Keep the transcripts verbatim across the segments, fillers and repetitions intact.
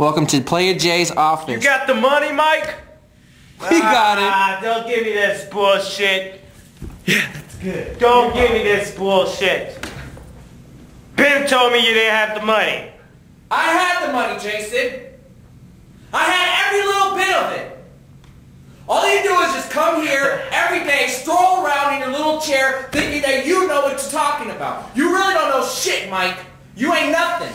Welcome to Player J's office. You got the money, Mike? We got it. Ah, don't give me this bullshit. Yeah, that's good. Don't give me this bullshit. Ben told me you didn't have the money. I had the money, Jason. I had every little bit of it. All you do is just come here every day, stroll around in your little chair, thinking that you know what you're talking about. You really don't know shit, Mike. You ain't nothing.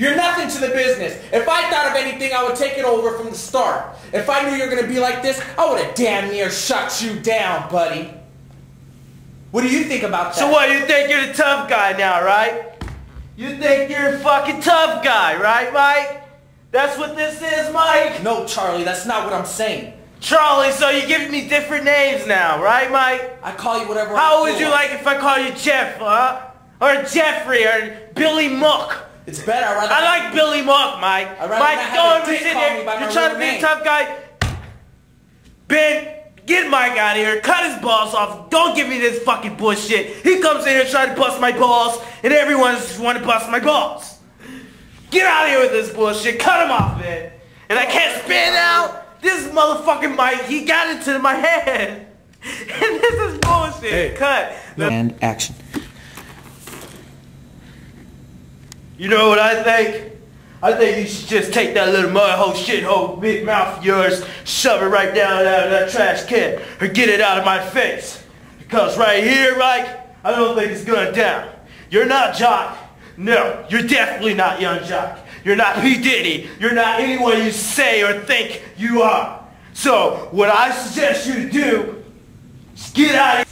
You're nothing to the business. If I thought of anything, I would take it over from the start. If I knew you were going to be like this, I would have damn near shut you down, buddy. What do you think about that? So what, you think you're the tough guy now, right? You think you're a fucking tough guy, right, Mike? That's what this is, Mike? No, Charlie, that's not what I'm saying. Charlie, so you're giving me different names now, right, Mike? I call you whatever I want. How would you like if I call you Jeff, huh? Or Jeffrey, or Billy Muck? It's better. I rather I like Billy Mock, Mike. I rather Mike, don't be sitting here. You're trying to be a tough guy. Ben, get Mike out of here. Cut his balls off. Don't give me this fucking bullshit. He comes in here trying to bust my balls, and everyone's want to bust my balls. Get out of here with this bullshit. Cut him off, Ben. And I can't spin out. This motherfucking Mike, he got into my head. And this is bullshit. Hey. Cut. And action. You know what I think? I think you should just take that little mud hole, shithole, big mouth of yours, shove it right down out of that trash can, or get it out of my face. Because right here, Mike, I don't think it's going down. You're not Jock. No, you're definitely not Young Jock. You're not P. Diddy. You're not anyone you say or think you are. So, what I suggest you to do is get out of here.